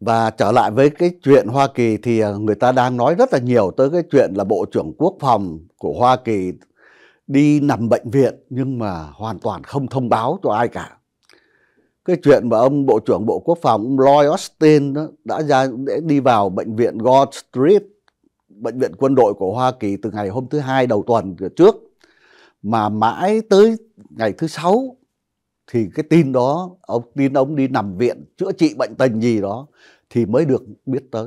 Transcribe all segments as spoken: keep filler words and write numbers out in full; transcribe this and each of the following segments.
Và trở lại với cái chuyện Hoa Kỳ thì người ta đang nói rất là nhiều tới cái chuyện là Bộ trưởng Quốc phòng của Hoa Kỳ đi nằm bệnh viện nhưng mà hoàn toàn không thông báo cho ai cả. Cái chuyện mà ông Bộ trưởng Bộ Quốc phòng ông Lloyd Austin đó, đã ra để đi vào bệnh viện Fort Street, bệnh viện quân đội của Hoa Kỳ từ ngày hôm thứ Hai đầu tuần trước, mà mãi tới ngày thứ Sáu thì cái tin đó, ông tin ông đi nằm viện chữa trị bệnh tình gì đó thì mới được biết tới.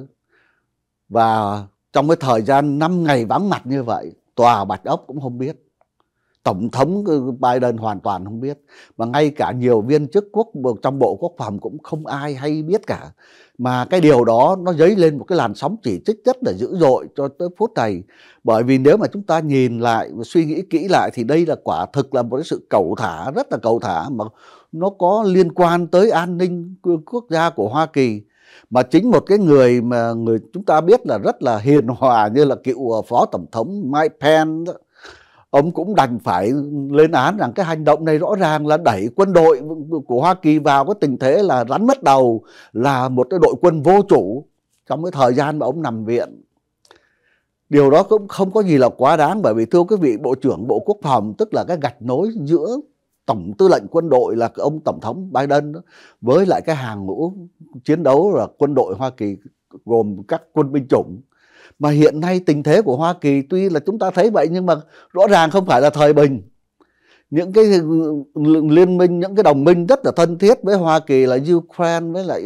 Và trong cái thời gian năm ngày vắng mặt như vậy, tòa Bạch Ốc cũng không biết, Tổng thống Biden hoàn toàn không biết, mà ngay cả nhiều viên chức quốc trong Bộ Quốc phòng cũng không ai hay biết cả. Mà cái điều đó nó dấy lên một cái làn sóng chỉ trích rất là dữ dội cho tới phút này. Bởi vì nếu mà chúng ta nhìn lại và suy nghĩ kỹ lại thì đây là quả thực là một cái sự cẩu thả, rất là cẩu thả, mà nó có liên quan tới an ninh quốc gia của Hoa Kỳ. Mà chính một cái người mà người chúng ta biết là rất là hiền hòa như là cựu Phó Tổng thống Mike Pence, ông cũng đành phải lên án rằng cái hành động này rõ ràng là đẩy quân đội của Hoa Kỳ vào cái tình thế là rắn mất đầu, là một cái đội quân vô chủ trong cái thời gian mà ông nằm viện. Điều đó cũng không có gì là quá đáng, bởi vì thưa quý vị, Bộ trưởng Bộ Quốc phòng tức là cái gạch nối giữa Tổng tư lệnh quân đội là ông Tổng thống Biden đó, với lại cái hàng ngũ chiến đấu là quân đội Hoa Kỳ gồm các quân binh chủng. Mà hiện nay tình thế của Hoa Kỳ tuy là chúng ta thấy vậy nhưng mà rõ ràng không phải là thời bình. Những cái liên minh, những cái đồng minh rất là thân thiết với Hoa Kỳ là Ukraine với lại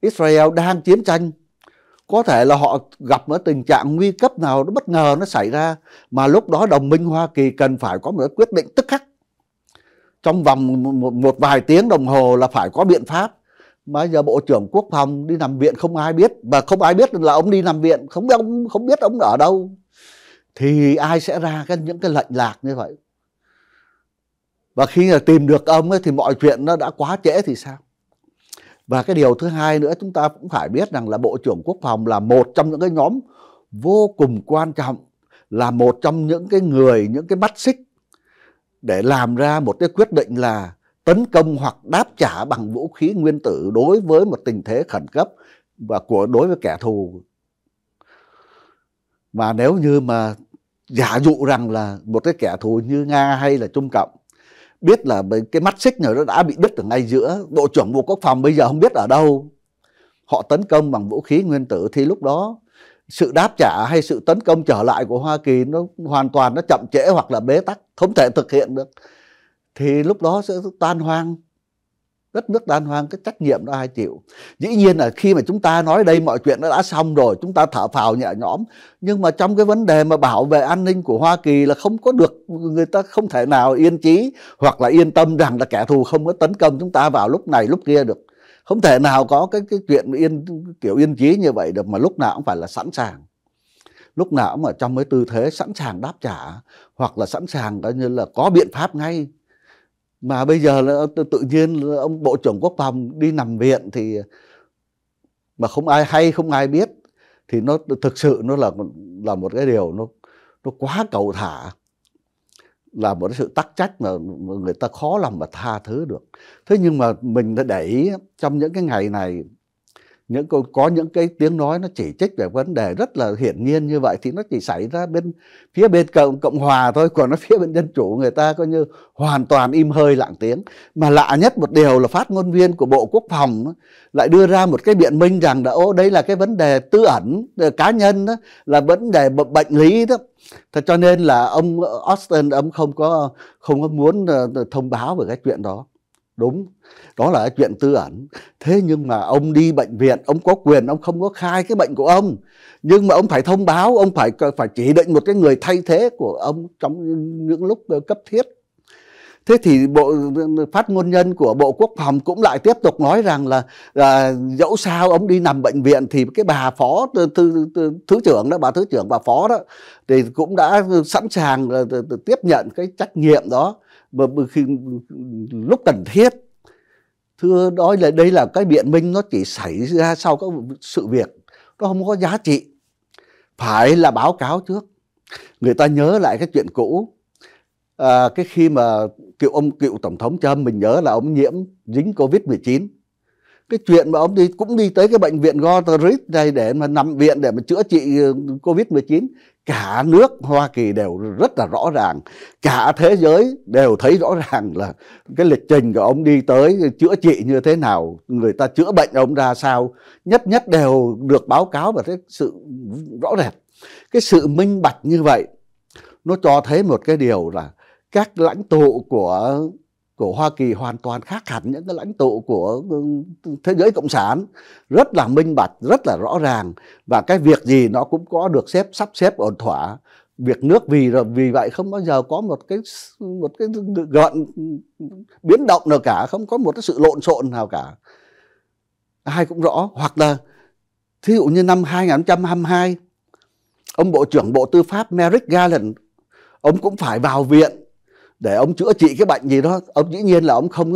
Israel đang chiến tranh. Có thể là họ gặp ở tình trạng nguy cấp nào nó bất ngờ nó xảy ra, mà lúc đó đồng minh Hoa Kỳ cần phải có một quyết định tức khắc. Trong vòng một, một vài tiếng đồng hồ là phải có biện pháp. Mà giờ Bộ trưởng Quốc phòng đi nằm viện không ai biết, và không ai biết là ông đi nằm viện, không biết ông, không biết ông ở đâu, thì ai sẽ ra cái, những cái lệnh lạc như vậy. Và khi tìm được ông ấy, thì mọi chuyện nó đã quá trễ thì sao. Và cái điều thứ hai nữa chúng ta cũng phải biết rằng là Bộ trưởng Quốc phòng là một trong những cái nhóm vô cùng quan trọng, là một trong những cái người, những cái mắt xích để làm ra một cái quyết định là tấn công hoặc đáp trả bằng vũ khí nguyên tử đối với một tình thế khẩn cấp và của đối với kẻ thù. Mà nếu như mà giả dụ rằng là một cái kẻ thù như Nga hay là Trung Cộng biết là cái mắt xích này nó đã bị đứt ở ngay giữa, Bộ trưởng Bộ Quốc phòng bây giờ không biết ở đâu, họ tấn công bằng vũ khí nguyên tử thì lúc đó sự đáp trả hay sự tấn công trở lại của Hoa Kỳ nó hoàn toàn nó chậm trễ hoặc là bế tắc, không thể thực hiện được. Thì lúc đó sẽ tan hoang, đất nước tan hoang, cái trách nhiệm đó ai chịu. Dĩ nhiên là khi mà chúng ta nói đây mọi chuyện nó đã xong rồi, chúng ta thở phào nhẹ nhõm. Nhưng mà trong cái vấn đề mà bảo vệ an ninh của Hoa Kỳ là không có được, người ta không thể nào yên trí hoặc là yên tâm rằng là kẻ thù không có tấn công chúng ta vào lúc này lúc kia được. Không thể nào có cái, cái chuyện yên kiểu yên trí như vậy được, mà lúc nào cũng phải là sẵn sàng. Lúc nào cũng ở trong cái tư thế sẵn sàng đáp trả hoặc là sẵn sàng coi như là có biện pháp ngay. Mà bây giờ là tự nhiên ông Bộ trưởng Quốc phòng đi nằm viện thì mà không ai hay, không ai biết, thì nó thực sự nó là là một cái điều nó nó quá cẩu thả, là một cái sự tắc trách mà người ta khó lòng mà tha thứ được. Thế nhưng mà mình đã để ý trong những cái ngày này, những có những cái tiếng nói nó chỉ trích về vấn đề rất là hiển nhiên như vậy thì nó chỉ xảy ra bên phía bên cộng, cộng hòa thôi, còn nó phía bên dân chủ người ta coi như hoàn toàn im hơi lặng tiếng. Mà lạ nhất một điều là phát ngôn viên của Bộ Quốc phòng lại đưa ra một cái biện minh rằng là ô đây là cái vấn đề tư ẩn cá nhân đó, là vấn đề bệnh lý đó. Thế cho nên là ông Austin ông không có không có muốn thông báo về cái chuyện đó. Đúng, đó là chuyện tư ẩn. Thế nhưng mà ông đi bệnh viện, ông có quyền, ông không có khai cái bệnh của ông. Nhưng mà ông phải thông báo, ông phải phải chỉ định một cái người thay thế của ông trong những lúc cấp thiết. Thế thì bộ phát ngôn nhân của Bộ Quốc phòng cũng lại tiếp tục nói rằng là, là dẫu sao ông đi nằm bệnh viện thì cái bà phó thư, thư, thư, thứ trưởng đó, bà thứ trưởng bà phó đó thì cũng đã sẵn sàng tiếp nhận cái trách nhiệm đó mà khi, lúc cần thiết. Thưa, nói là đây là cái biện minh nó chỉ xảy ra sau các sự việc, nó không có giá trị. Phải là báo cáo trước. Người ta nhớ lại cái chuyện cũ. À, cái khi mà cựu ông cựu Tổng thống Trump, mình nhớ là ông nhiễm dính Covid mười chín. cái chuyện mà ông đi cũng đi tới cái bệnh viện Gold Reed này để mà nằm viện để mà chữa trị Covid mười chín, cả nước Hoa Kỳ đều rất là rõ ràng, cả thế giới đều thấy rõ ràng là cái lịch trình của ông đi tới chữa trị như thế nào, người ta chữa bệnh ông ra sao, nhất nhất đều được báo cáo. Và cái sự rõ rệt, cái sự minh bạch như vậy nó cho thấy một cái điều là các lãnh tụ của của Hoa Kỳ hoàn toàn khác hẳn những cái lãnh tụ của thế giới cộng sản, rất là minh bạch, rất là rõ ràng, và cái việc gì nó cũng có được xếp sắp xếp ổn thỏa. Việc nước vì vì vậy không bao giờ có một cái một cái gợn biến động nào cả, không có một cái sự lộn xộn nào cả, ai cũng rõ. Hoặc là thí dụ như năm hai nghìn không trăm hai mươi hai, ông Bộ trưởng Bộ Tư pháp Merrick Garland, ông cũng phải vào viện để ông chữa trị cái bệnh gì đó. Ông dĩ nhiên là ông không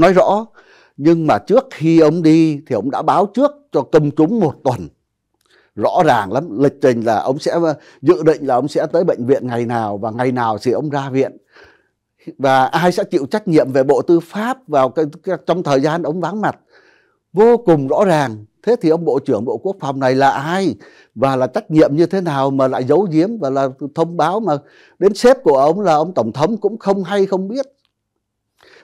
nói rõ, nhưng mà trước khi ông đi thì ông đã báo trước cho công chúng một tuần, rõ ràng lắm, lịch trình là ông sẽ dự định là ông sẽ tới bệnh viện ngày nào và ngày nào thì ông ra viện, và ai sẽ chịu trách nhiệm về Bộ Tư pháp vào cái, cái, trong thời gian ông vắng mặt, vô cùng rõ ràng. Thế thì ông Bộ trưởng Bộ Quốc phòng này là ai, và là trách nhiệm như thế nào mà lại giấu giếm, và là thông báo mà đến sếp của ông là ông Tổng thống cũng không hay không biết.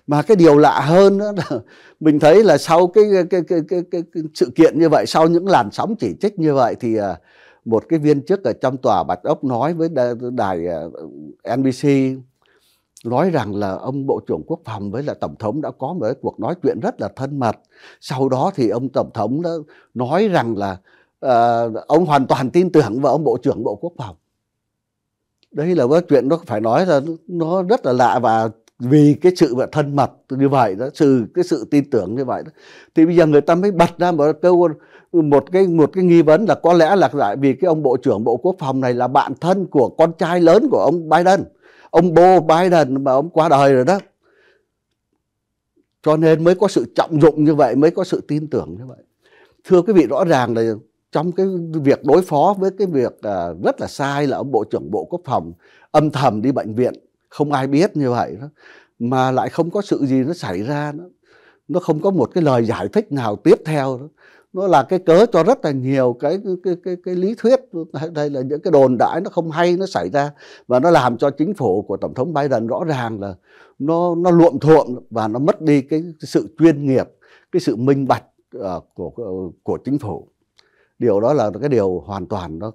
Mà cái điều lạ hơn đó là mình thấy là sau cái, cái, cái, cái, cái, cái sự kiện như vậy, sau những làn sóng chỉ trích như vậy, thì một cái viên chức ở trong tòa Bạch Ốc nói với đài N B C, nói rằng là ông Bộ trưởng Quốc phòng với là Tổng thống đã có một cái cuộc nói chuyện rất là thân mật. Sau đó thì ông Tổng thống đã nói rằng là uh, ông hoàn toàn tin tưởng vào ông Bộ trưởng Bộ Quốc phòng. Đấy là cái chuyện nó phải nói là nó rất là lạ, và vì cái sự thân mật như vậy đó, sự cái sự tin tưởng như vậy đó, thì bây giờ người ta mới bật ra một câu một cái một cái nghi vấn là có lẽ là tại vì cái ông Bộ trưởng Bộ Quốc phòng này là bạn thân của con trai lớn của ông Biden. Ông Bo Biden mà ông qua đời rồi đó, cho nên mới có sự trọng dụng như vậy, mới có sự tin tưởng như vậy. Thưa quý vị, rõ ràng là trong cái việc đối phó với cái việc rất là sai là ông Bộ trưởng Bộ Quốc phòng âm thầm đi bệnh viện, không ai biết như vậy đó, mà lại không có sự gì nó xảy ra đó. Nó không có một cái lời giải thích nào tiếp theo đó. Nó là cái cớ cho rất là nhiều cái cái cái cái lý thuyết đây là những cái đồn đãi nó không hay nó xảy ra, và nó làm cho chính phủ của Tổng thống Biden rõ ràng là nó nó luộm thuộm, và nó mất đi cái sự chuyên nghiệp, cái sự minh bạch uh, của của chính phủ. Điều đó là cái điều hoàn toàn nó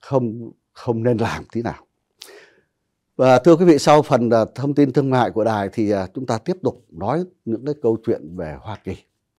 không không nên làm tí nào. Và thưa quý vị, sau phần uh, thông tin thương mại của đài thì uh, chúng ta tiếp tục nói những cái câu chuyện về Hoa Kỳ.